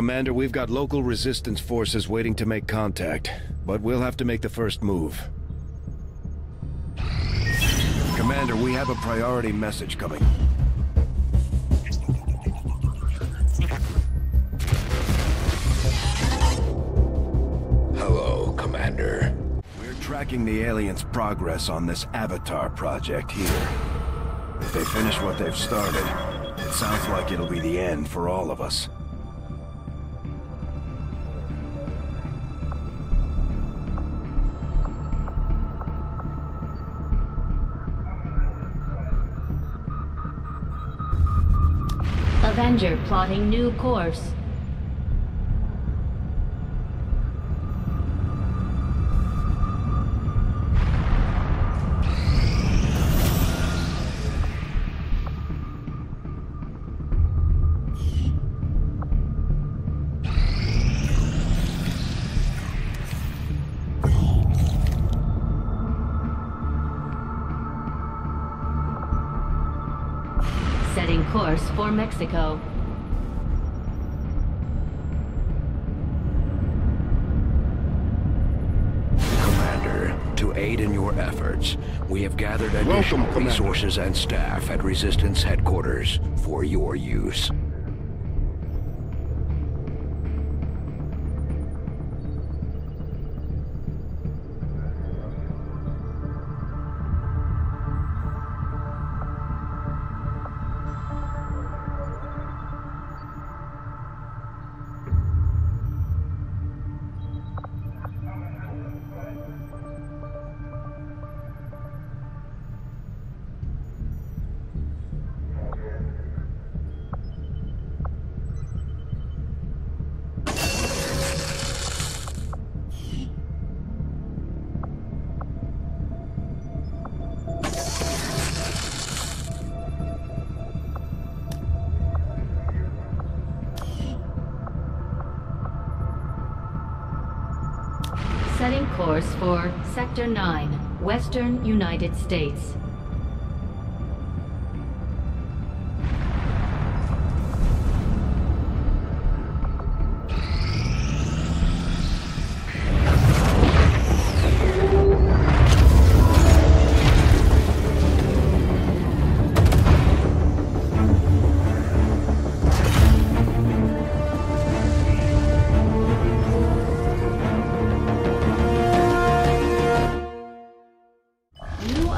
Commander, we've got local resistance forces waiting to make contact, but we'll have to make the first move. Commander, we have a priority message coming. Hello, Commander. We're tracking the aliens' progress on this Avatar project here. If they finish what they've started, it sounds like it'll be the end for all of us. Avenger plotting new course. Setting course for Mexico. Commander, to aid in your efforts, we have gathered additional resources and staff at Resistance Headquarters for your use. Setting course for Sector 9, Western United States.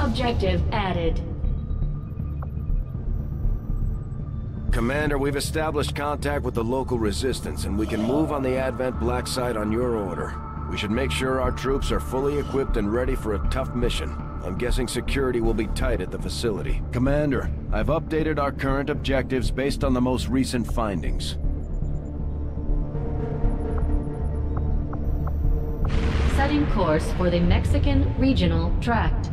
Objective added. Commander, we've established contact with the local resistance, and we can move on the Advent black site on your order. We should make sure our troops are fully equipped and ready for a tough mission. I'm guessing security will be tight at the facility. Commander, I've updated our current objectives based on the most recent findings. Setting course for the Mexican Regional Tract.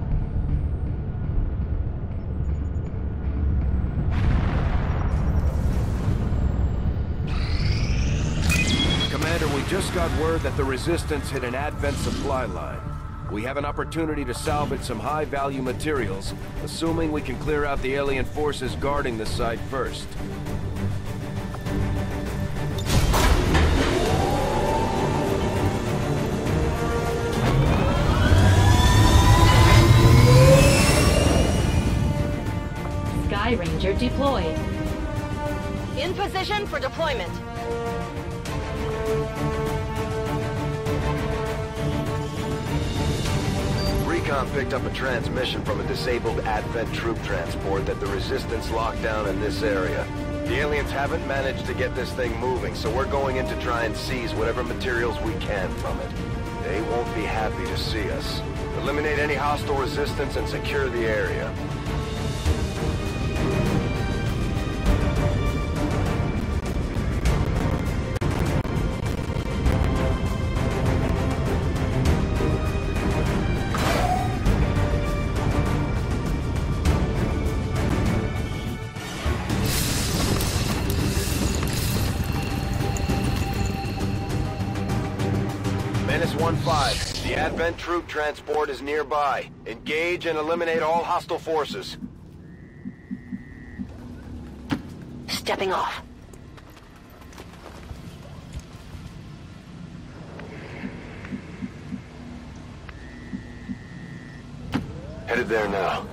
Just got word that the Resistance hit an Advent supply line. We have an opportunity to salvage some high-value materials, assuming we can clear out the alien forces guarding the site first. Sky Ranger deployed. In position for deployment. Recon picked up a transmission from a disabled Advent troop transport that the Resistance locked down in this area. The aliens haven't managed to get this thing moving, so we're going in to try and seize whatever materials we can from it. They won't be happy to see us. Eliminate any hostile resistance and secure the area. Menace 1-5. The Advent troop transport is nearby. Engage and eliminate all hostile forces. Stepping off. Headed there now.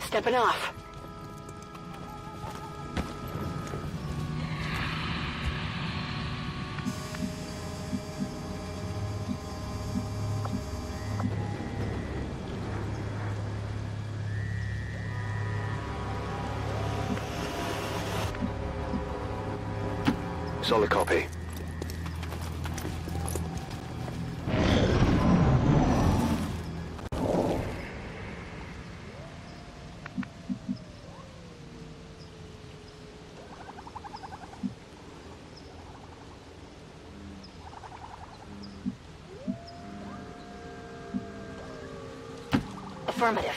Stepping off. Solid copy. Affirmative.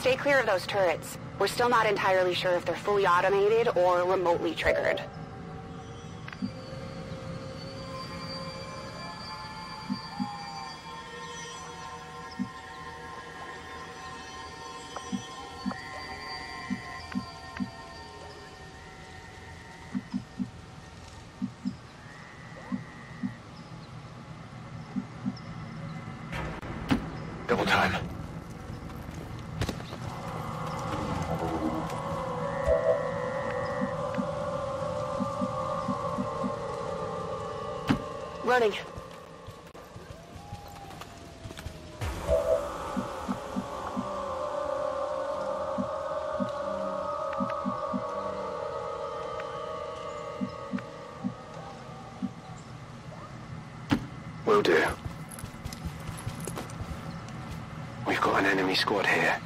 Stay clear of those turrets. We're still not entirely sure if they're fully automated or remotely triggered. Running. Will do. We've got an enemy squad here.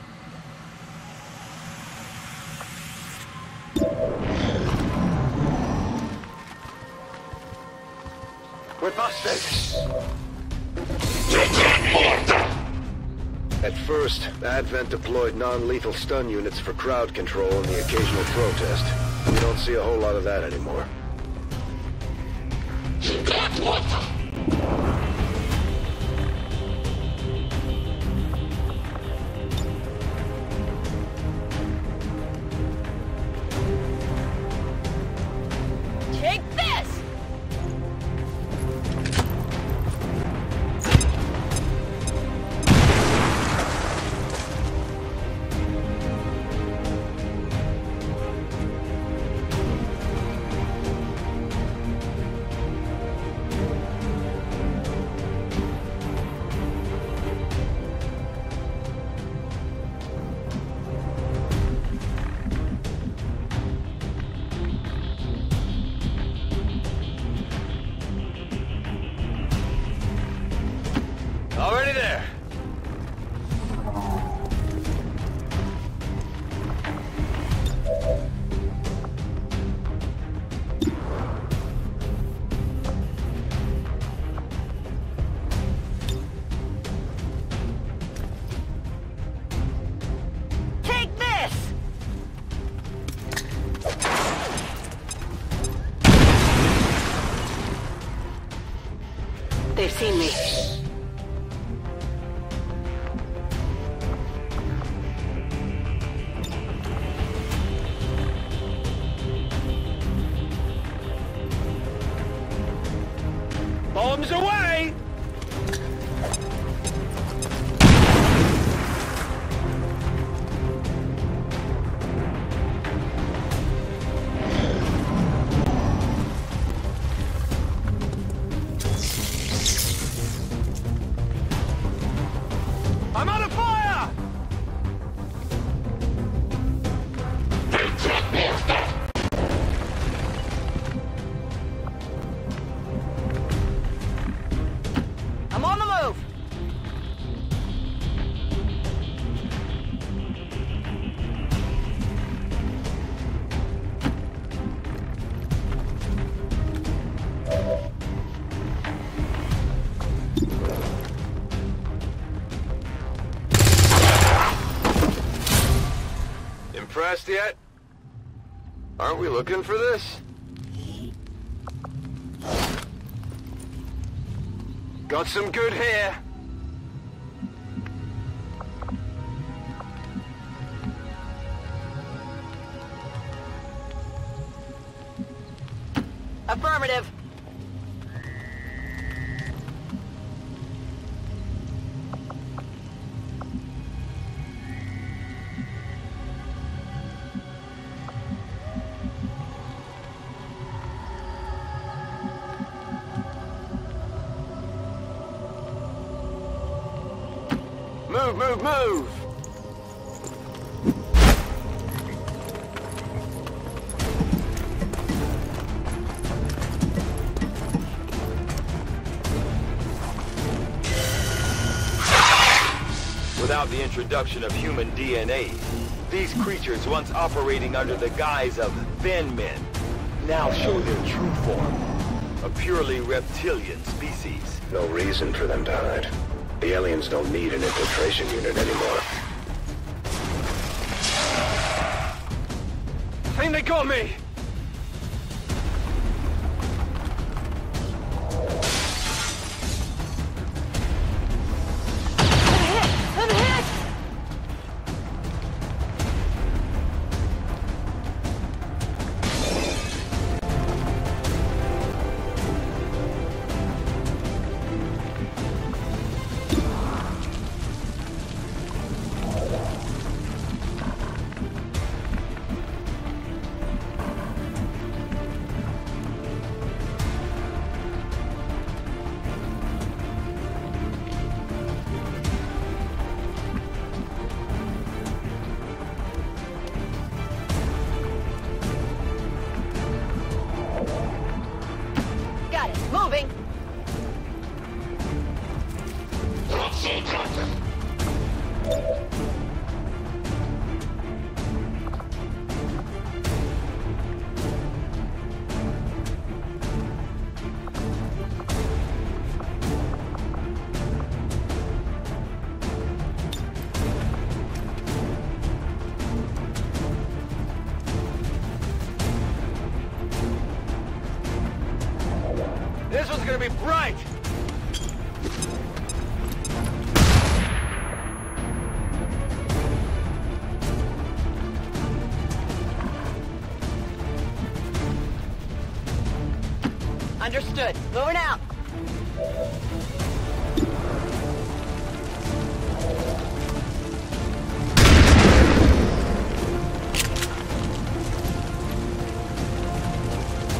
At first, Advent deployed non-lethal stun units for crowd control and the occasional protest. We don't see a whole lot of that anymore. They've seen me. Bombs away! Impressed yet? Aren't we looking for this? Got some good here. Affirmative. Move, move! Without the introduction of human DNA, these creatures, once operating under the guise of thin men, now show their true form, a purely reptilian species. No reason for them to hide. The aliens don't need an infiltration unit anymore. I think they got me! Understood. Moving out.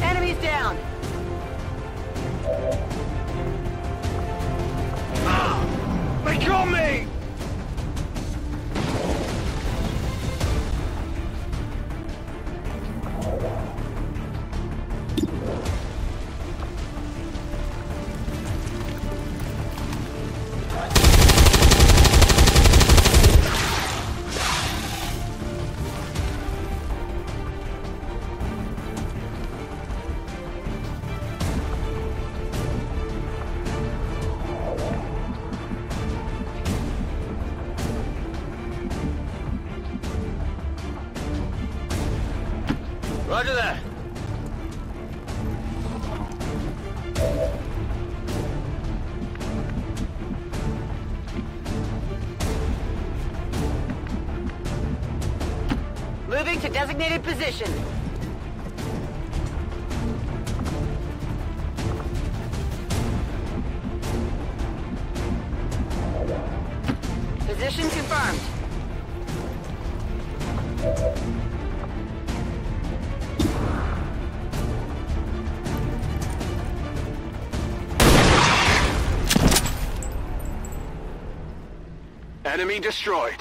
Enemies down. Ah, they got me! Roger that. Moving to designated position. Position confirmed. Enemy destroyed.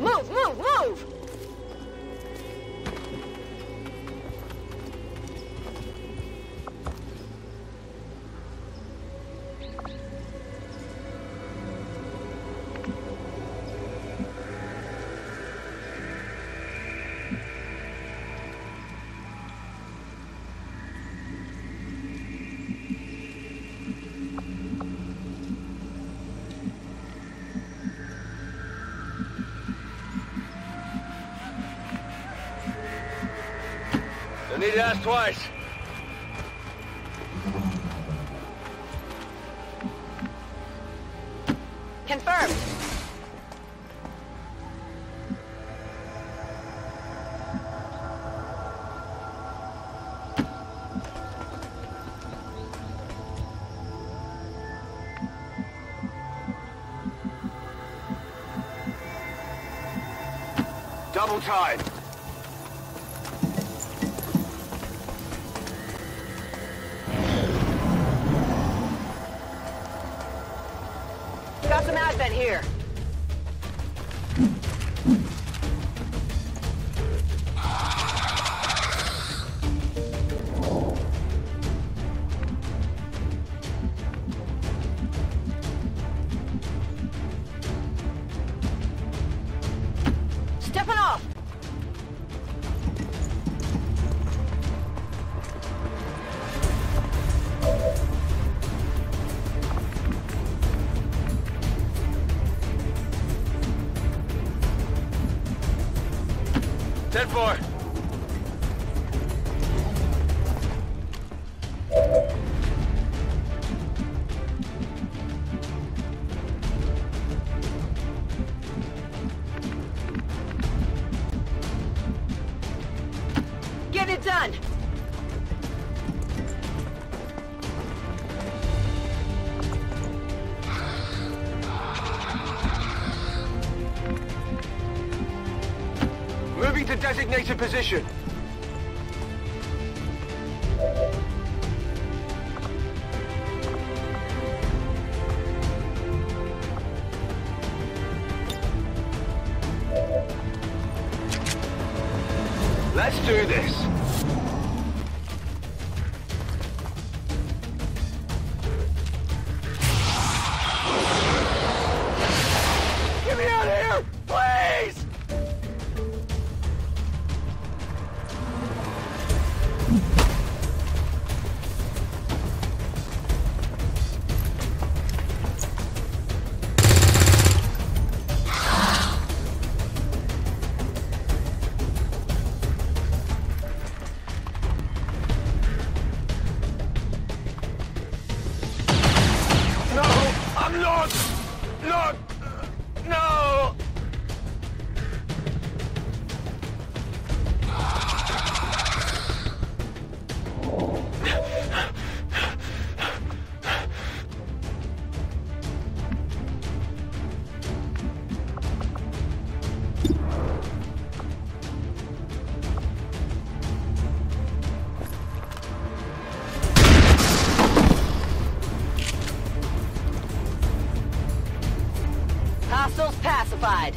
Move, move, move! Beat ass twice. Confirmed. Double time. Got some Advent here. Designated position. Let's do this. Get me out of here, please! Pacified.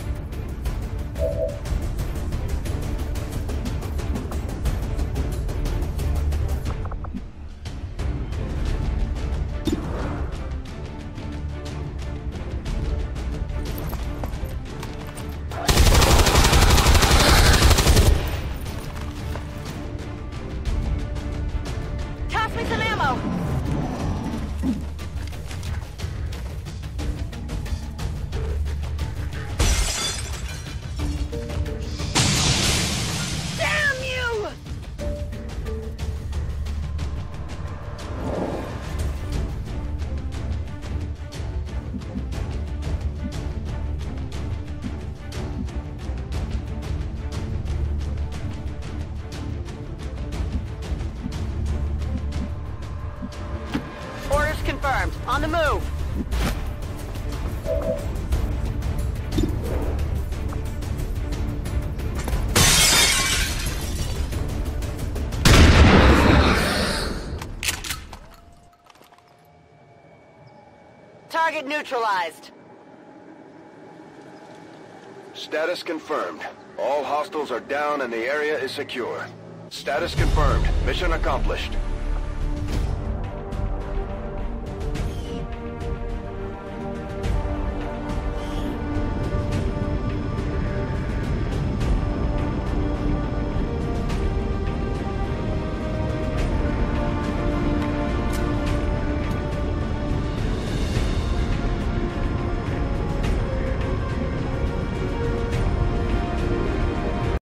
Toss me some ammo. Confirmed. On the move. Target neutralized. Status confirmed. All hostiles are down and the area is secure. Status confirmed. Mission accomplished.